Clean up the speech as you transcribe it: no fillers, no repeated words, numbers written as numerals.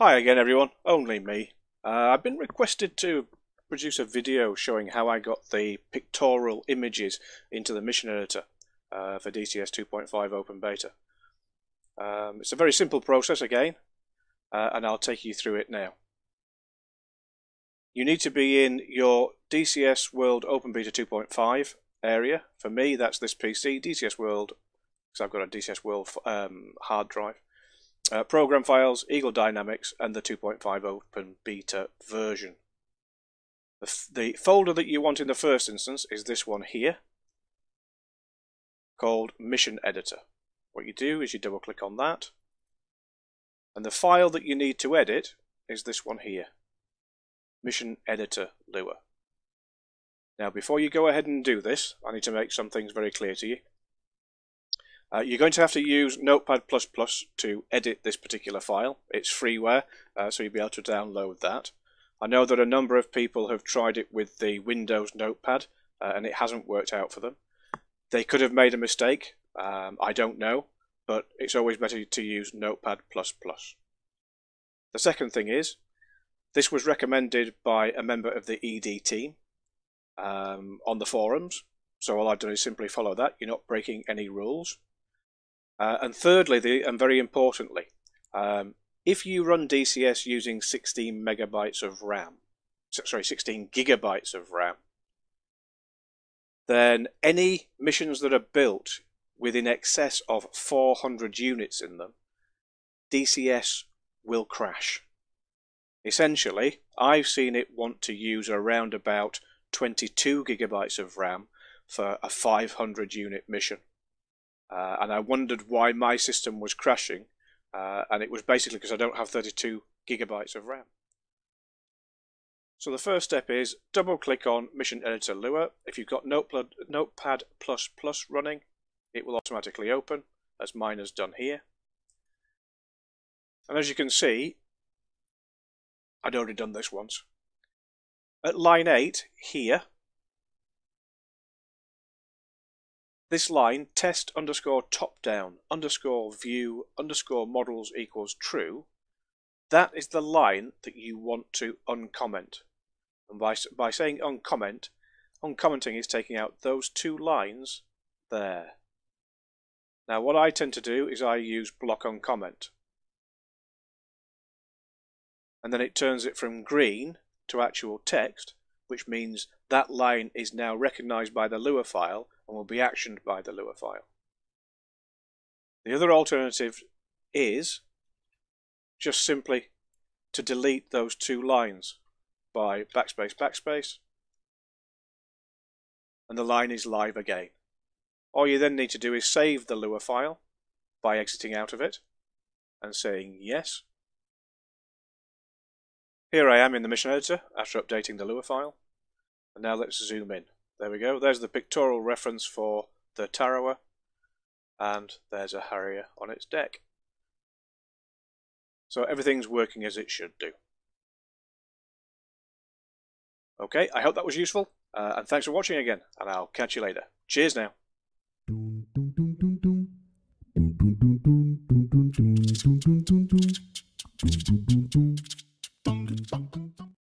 Hi again everyone, only me. I've been requested to produce a video showing how I got the pictorial images into the mission editor for DCS 2.5 open beta. It's a very simple process again, and I'll take you through it now. You need to be in your DCS World Open Beta 2.5 area. For me, that's this PC, DCS World, because I've got a DCS World hard drive. Program files, Eagle Dynamics, and the 2.5 Open Beta version. The folder that you want in the first instance is this one here, called Mission Editor. What you do is you double click on that, and the file that you need to edit is this one here, Mission Editor Lua. Now before you go ahead and do this, I need to make some things very clear to you. You're going to have to use Notepad++ to edit this particular file. It's freeware, so you'll be able to download that. I know that a number of people have tried it with the Windows Notepad, and it hasn't worked out for them. They could have made a mistake, I don't know, but it's always better to use Notepad++. The second thing is, this was recommended by a member of the ED team on the forums, so all I've done is simply follow that. You're not breaking any rules. And thirdly, and very importantly, if you run DCS using 16 gigabytes of RAM, then any missions that are built with in excess of 400 units in them, DCS will crash. Essentially, I've seen it want to use around about 22 gigabytes of RAM for a 500 unit mission. And I wondered why my system was crashing, and it was basically because I don't have 32 gigabytes of RAM. So the first step is double click on Mission Editor Lua. If you've got Notepad++ running, it will automatically open, as mine has done here. And as you can see, I'd already done this once. At line 8 here, this line, test_top_down_view_models=true, that is the line that you want to uncomment. And by saying uncomment, uncommenting is taking out those two lines there. Now what I tend to do is I use block uncomment. And then it turns it from green to actual text, which means that line is now recognized by the Lua file and will be actioned by the Lua file. The other alternative is just simply to delete those two lines by backspace, and the line is live again. All you then need to do is save the Lua file by exiting out of it and saying yes. Here I am in the mission editor after updating the Lua file. And now let's zoom in. There we go. There's the pictorial reference for the Tarawa, and there's a Harrier on its deck. So everything's working as it should do. Okay, I hope that was useful, and thanks for watching again, and I'll catch you later. Cheers now.